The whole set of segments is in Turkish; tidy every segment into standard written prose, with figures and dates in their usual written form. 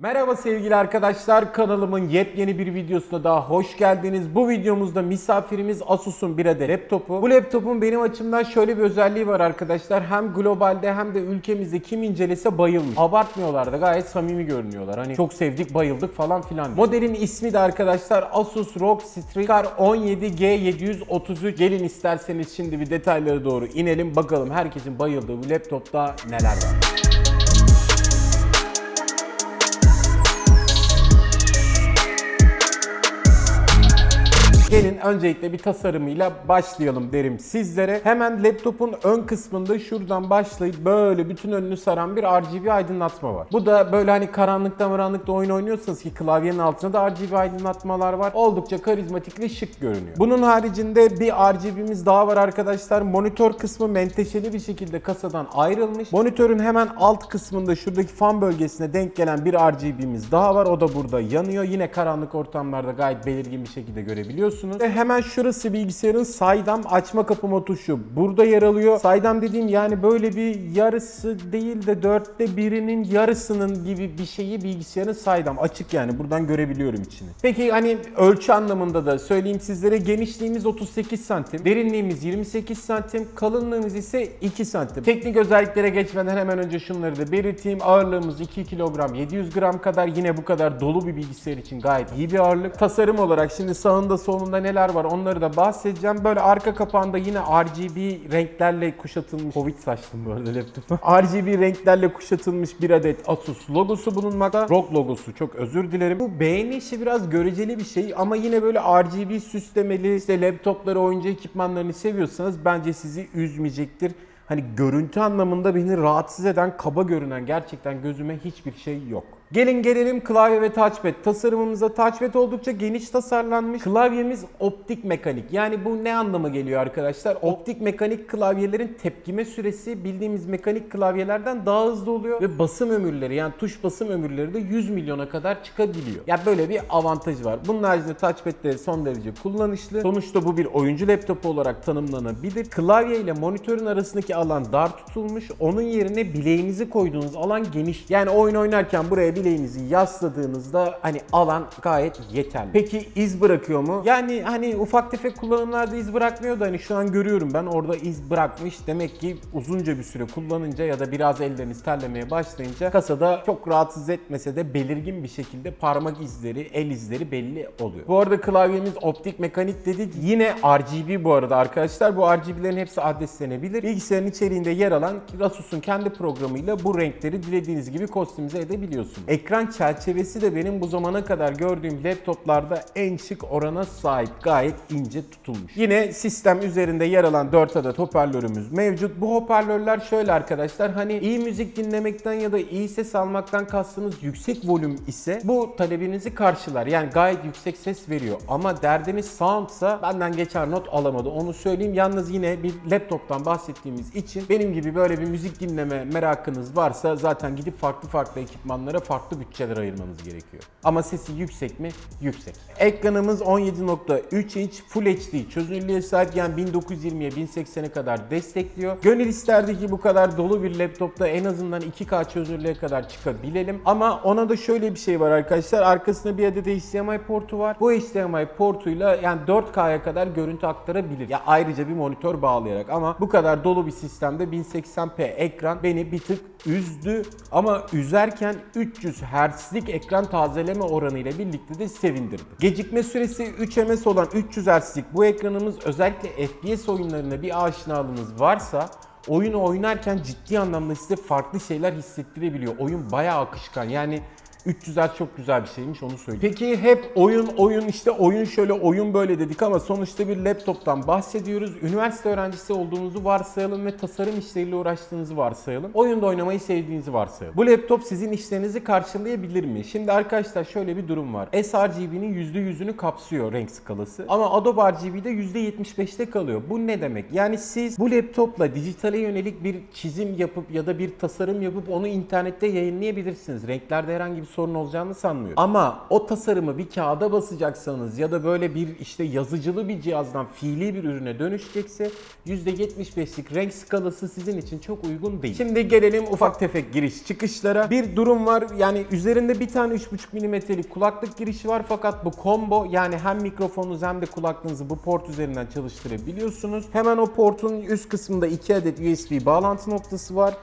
Merhaba sevgili arkadaşlar, kanalımın yepyeni bir videosuna daha hoş geldiniz. Bu videomuzda misafirimiz Asus'un bir adet laptopu. Bu laptopun benim açımdan şöyle bir özelliği var arkadaşlar. Hem globalde hem de ülkemizde kim incelese bayılmış. Abartmıyorlar da, gayet samimi görünüyorlar. Hani çok sevdik, bayıldık falan filan. Modelin ismi de arkadaşlar Asus ROG Strix Scar 17G733. Gelin isterseniz şimdi bir detaylara doğru inelim. Bakalım herkesin bayıldığı bu laptopta neler var. Gelin öncelikle bir tasarımıyla başlayalım derim sizlere. Hemen laptopun ön kısmında şuradan başlayıp böyle bütün önünü saran bir RGB aydınlatma var. Bu da böyle hani karanlıkta maranlıkta oyun oynuyorsanız ki klavyenin altında da RGB aydınlatmalar var. Oldukça karizmatik ve şık görünüyor. Bunun haricinde bir RGB'miz daha var arkadaşlar. Monitör kısmı menteşeli bir şekilde kasadan ayrılmış. Monitörün hemen alt kısmında şuradaki fan bölgesine denk gelen bir RGB'miz daha var. O da burada yanıyor. Yine karanlık ortamlarda gayet belirgin bir şekilde görebiliyorsunuz. Ve hemen şurası bilgisayarın saydam açma kapama tuşu. Burada yer alıyor. Saydam dediğim yani böyle bir yarısı değil de dörtte birinin yarısının gibi bir şeyi bilgisayarın saydam. Açık yani, buradan görebiliyorum içini. Peki hani ölçü anlamında da söyleyeyim sizlere, genişliğimiz 38 cm, derinliğimiz 28 cm, kalınlığımız ise 2 cm. Teknik özelliklere geçmeden hemen önce şunları da belirteyim. Ağırlığımız 2 kilogram 700 gram kadar, yine bu kadar dolu bir bilgisayar için gayet iyi bir ağırlık. Tasarım olarak şimdi sağında solunda neler var onları da bahsedeceğim. Böyle arka kapağında yine RGB renklerle kuşatılmış, Covid saçtım bu arada laptopu. RGB renklerle kuşatılmış bir adet Asus logosu bulunmakta. ROG logosu, çok özür dilerim. Bu beğeni işi biraz göreceli bir şey ama yine böyle RGB süslemeli işte laptopları, oyuncu ekipmanlarını seviyorsanız bence sizi üzmeyecektir. Hani görüntü anlamında beni rahatsız eden, kaba görünen gerçekten gözüme hiçbir şey yok. Gelin gelelim klavye ve touchpad tasarımımıza. Touchpad oldukça geniş tasarlanmış. Klavyemiz optik mekanik. Yani bu ne anlama geliyor arkadaşlar? Optik mekanik klavyelerin tepkime süresi bildiğimiz mekanik klavyelerden daha hızlı oluyor. Ve basım ömürleri, yani tuş basım ömürleri de 100 milyona kadar çıkabiliyor. Yani böyle bir avantajı var. Bunun haricinde touchpadleri son derece kullanışlı. Sonuçta bu bir oyuncu laptopu olarak tanımlanabilir. Klavye ile monitörün arasındaki alan dar tutulmuş. Onun yerine bileğinizi koyduğunuz alan geniş. Yani oyun oynarken buraya bileğinizi yasladığınızda hani alan gayet yeterli. Peki iz bırakıyor mu? Yani hani ufak tefek kullanımlarda iz bırakmıyor da hani şu an görüyorum ben orada iz bırakmış. Demek ki uzunca bir süre kullanınca ya da biraz elleriniz terlemeye başlayınca kasada çok rahatsız etmese de belirgin bir şekilde parmak izleri, el izleri belli oluyor. Bu arada klavyemiz optik mekanik dedik. Yine RGB bu arada arkadaşlar. Bu RGB'lerin hepsi adreslenebilir. Bilgisayarın içeriğinde yer alan Asus'un kendi programıyla bu renkleri dilediğiniz gibi kostümize edebiliyorsunuz. Ekran çerçevesi de benim bu zamana kadar gördüğüm laptoplarda en şık orana sahip. Gayet ince tutulmuş. Yine sistem üzerinde yer alan 4 adet hoparlörümüz mevcut. Bu hoparlörler şöyle arkadaşlar, hani iyi müzik dinlemekten ya da iyi ses almaktan kastınız yüksek volüm ise bu talebinizi karşılar. Yani gayet yüksek ses veriyor. Ama derdiniz soundsa benden geçer not alamadı. Onu söyleyeyim. Yalnız yine bir laptoptan bahsettiğimiz için benim gibi böyle bir müzik dinleme merakınız varsa zaten gidip farklı ekipmanlara farklı bütçeler ayırmanız gerekiyor. Ama sesi yüksek mi? Yüksek. Ekranımız 17.3 inç Full HD çözünürlüğe sahip, yani 1920'ye 1080'e kadar destekliyor. Gönül isterdi ki bu kadar dolu bir laptopta en azından 2K çözünürlüğe kadar çıkabilelim. Ama ona da şöyle bir şey var arkadaşlar. Arkasında bir adet HDMI portu var. Bu HDMI portuyla yani 4K'ya kadar görüntü aktarabilir. Ya ayrıca bir monitör bağlayarak, ama bu kadar dolu bir sistemde 1080p ekran beni bir tık üzdü. Ama üzerken 300 Hz'lik ekran tazeleme oranı ile birlikte de sevindirdi. Gecikme süresi 3 ms olan 300 Hz'lik bu ekranımız, özellikle FPS oyunlarına bir aşinalığınız varsa oyunu oynarken ciddi anlamda size farklı şeyler hissettirebiliyor. Oyun bayağı akışkan, yani 300 Hz çok güzel bir şeymiş, onu söyleyeyim. Peki hep oyun işte oyun şöyle oyun böyle dedik ama sonuçta bir laptoptan bahsediyoruz. Üniversite öğrencisi olduğunuzu varsayalım ve tasarım işleriyle uğraştığınızı varsayalım. Oyunda oynamayı sevdiğinizi varsayalım. Bu laptop sizin işlerinizi karşılayabilir mi? Şimdi arkadaşlar şöyle bir durum var. sRGB'nin %100'ünü kapsıyor renk skalası ama Adobe RGB'de %75'te kalıyor. Bu ne demek? Yani siz bu laptopla dijitale yönelik bir çizim yapıp ya da bir tasarım yapıp onu internette yayınlayabilirsiniz. Renklerde herhangi bir sorun olacağını sanmıyorum. Ama o tasarımı bir kağıda basacaksanız ya da böyle bir işte yazıcılı bir cihazdan fiili bir ürüne dönüşecekse %75'lik renk skalası sizin için çok uygun değil. Şimdi gelelim ufak tefek giriş çıkışlara. Bir durum var, yani üzerinde bir tane 3.5 mm'lik kulaklık girişi var fakat bu combo, yani hem mikrofonunuz hem de kulaklığınızı bu port üzerinden çalıştırabiliyorsunuz. Hemen o portun üst kısmında 2 adet USB bağlantı noktası var.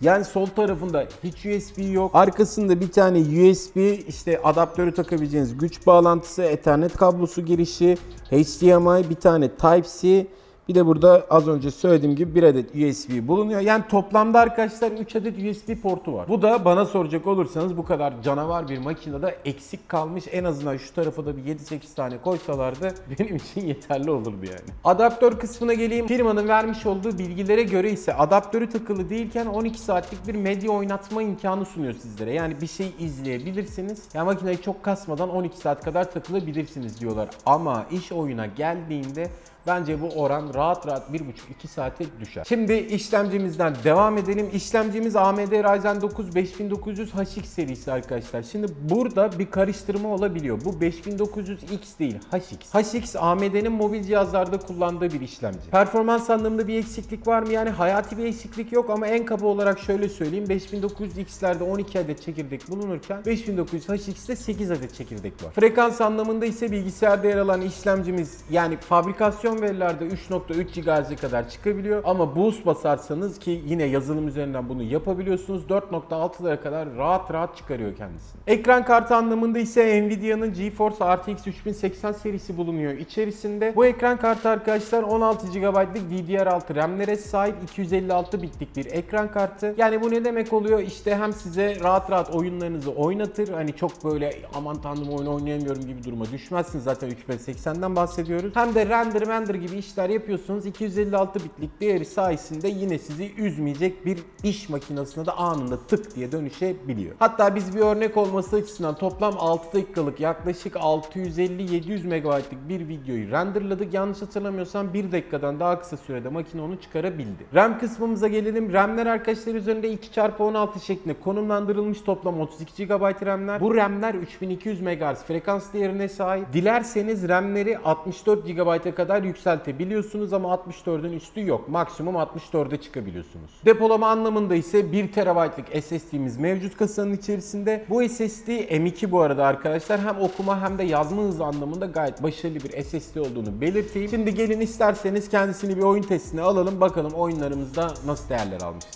Yani sol tarafında hiç USB yok. Arkasında bir tane USB, işte adaptörü takabileceğiniz güç bağlantısı, Ethernet kablosu girişi, HDMI, bir tane Type-C, bir de burada az önce söylediğim gibi bir adet USB bulunuyor. Yani toplamda arkadaşlar 3 adet USB portu var. Bu da bana soracak olursanız bu kadar canavar bir makinede eksik kalmış. En azından şu tarafa da bir 7-8 tane koysalardı benim için yeterli olurdu yani. Adaptör kısmına geleyim. Firmanın vermiş olduğu bilgilere göre ise adaptörü takılı değilken 12 saatlik bir medya oynatma imkanı sunuyor sizlere. Yani bir şey izleyebilirsiniz. Yani makineyi çok kasmadan 12 saat kadar takılabilirsiniz diyorlar. Ama iş oyuna geldiğinde bence bu oran rahat rahat 1.5-2 saate düşer. Şimdi işlemcimizden devam edelim. İşlemcimiz AMD Ryzen 9 5900HX serisi arkadaşlar. Şimdi burada bir karıştırma olabiliyor. Bu 5900X değil, HX. HX AMD'nin mobil cihazlarda kullandığı bir işlemci. Performans anlamında bir eksiklik var mı? Yani hayati bir eksiklik yok ama en kaba olarak şöyle söyleyeyim. 5900X'lerde 12 adet çekirdek bulunurken 5900HX'de 8 adet çekirdek var. Frekans anlamında ise bilgisayarda yer alan işlemcimiz, yani fabrikasyon verilerde 3.3 GHz'e kadar çıkabiliyor ama boost basarsanız, ki yine yazılım üzerinden bunu yapabiliyorsunuz, 4.6'lara kadar rahat rahat çıkarıyor kendisini. Ekran kartı anlamında ise Nvidia'nın GeForce RTX 3080 serisi bulunuyor içerisinde. Bu ekran kartı arkadaşlar 16 GB'lık DDR6 RAM'lere sahip 256 bitlik bir ekran kartı. Yani bu ne demek oluyor? İşte hem size rahat rahat oyunlarınızı oynatır, hani çok böyle aman tanrım oyunu oynayamıyorum gibi duruma düşmezsiniz, zaten 3080'den bahsediyoruz. Hem de render gibi işler yapıyorsunuz. 256 bitlik değeri sayesinde yine sizi üzmeyecek bir iş makinesine de anında tık diye dönüşebiliyor. Hatta biz bir örnek olması açısından toplam 6 dakikalık yaklaşık 650-700 MB'lık bir videoyu renderladık. Yanlış hatırlamıyorsam 1 dakikadan daha kısa sürede makine onu çıkarabildi. RAM kısmımıza gelelim. RAM'ler arkadaşlar üzerinde 2x16 şeklinde konumlandırılmış, toplam 32 GB RAM'ler. Bu RAM'ler 3200 MHz frekans değerine sahip. Dilerseniz RAM'leri 64 GB'e kadar yükseltebiliyorsunuz ama 64'ün üstü yok. Maksimum 64'e çıkabiliyorsunuz. Depolama anlamında ise 1 TB'lık SSD'miz mevcut kasanın içerisinde. Bu SSD M2 bu arada arkadaşlar. Hem okuma hem de yazma hızı anlamında gayet başarılı bir SSD olduğunu belirteyim. Şimdi gelin isterseniz kendisini bir oyun testine alalım. Bakalım oyunlarımızda nasıl değerler almışız.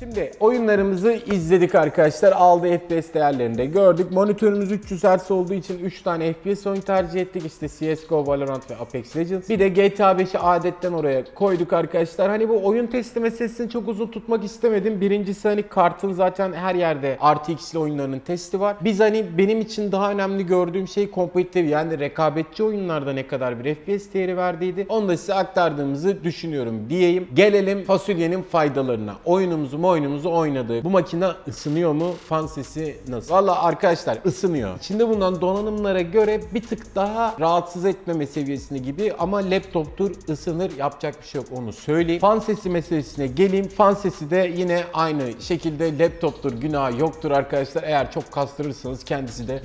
Şimdi oyunlarımızı izledik arkadaşlar. Aldığı FPS değerlerini de gördük. Monitörümüz 300 Hz olduğu için 3 tane FPS oyun tercih ettik. İşte CSGO, Valorant ve Apex Legends. Bir de GTA 5'i adetten oraya koyduk arkadaşlar. Hani bu oyun testi meselesini çok uzun tutmak istemedim. Birincisi hani kartın zaten her yerde RTX'li oyunlarının testi var. Biz hani benim için daha önemli gördüğüm şey kompetitif, yani rekabetçi oyunlarda ne kadar bir FPS değeri verdiydi. Onu da size aktardığımızı düşünüyorum diyeyim. Gelelim fasulyenin faydalarına. Oyunumuzu oynadı. Bu makine ısınıyor mu? Fan sesi nasıl? Valla arkadaşlar ısınıyor. İçinde bulunan donanımlara göre bir tık daha rahatsız etmeme seviyesinde gibi ama laptoptur, ısınır, yapacak bir şey yok, onu söyleyeyim. Fan sesi meselesine geleyim. Fan sesi de yine aynı şekilde laptoptur, günah yoktur arkadaşlar. Eğer çok kastırırsanız kendisi de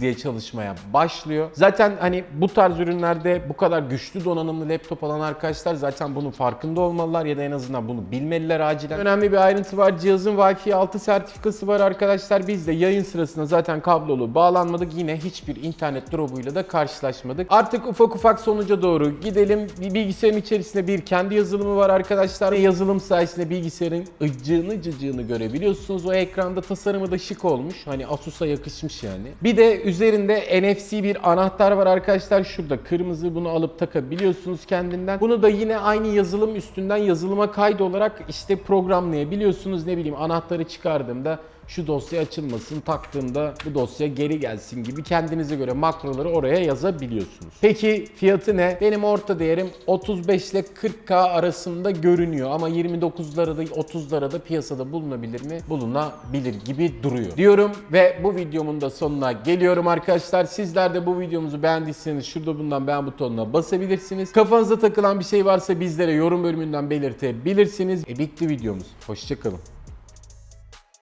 diye çalışmaya başlıyor. Zaten hani bu tarz ürünlerde bu kadar güçlü donanımlı laptop alan arkadaşlar zaten bunun farkında olmalılar ya da en azından bunu bilmeliler acilen. Önemli bir ayrıntı sertifikası var, cihazın Wi-Fi 6 sertifikası var arkadaşlar. Biz de yayın sırasında zaten kablolu bağlanmadık. Yine hiçbir internet drop'uyla da karşılaşmadık. Artık ufak ufak sonuca doğru gidelim. Bir bilgisayarın içerisinde bir kendi yazılımı var arkadaşlar. Yazılım sayesinde bilgisayarın ıcığını cıcığını görebiliyorsunuz. O ekranda tasarımı da şık olmuş. Hani Asus'a yakışmış yani. Bir de üzerinde NFC bir anahtar var arkadaşlar. Şurada kırmızı, bunu alıp takabiliyorsunuz kendinden. Bunu da yine aynı yazılım üstünden yazılıma kayıt olarak işte programlayabiliyorsunuz. Ne bileyim, anahtarı çıkardığımda şu dosya açılmasın, taktığımda bu dosya geri gelsin gibi kendinize göre makroları oraya yazabiliyorsunuz. Peki fiyatı ne? Benim orta değerim 35 ile 40K arasında görünüyor ama 29'lara da 30'lara da piyasada bulunabilir mi? Bulunabilir gibi duruyor diyorum ve bu videomun da sonuna geliyorum arkadaşlar. Sizler de bu videomuzu beğendiyseniz şurada bulunan beğen butonuna basabilirsiniz. Kafanıza takılan bir şey varsa bizlere yorum bölümünden belirtebilirsiniz. Bitti videomuz. Hoşça kalın.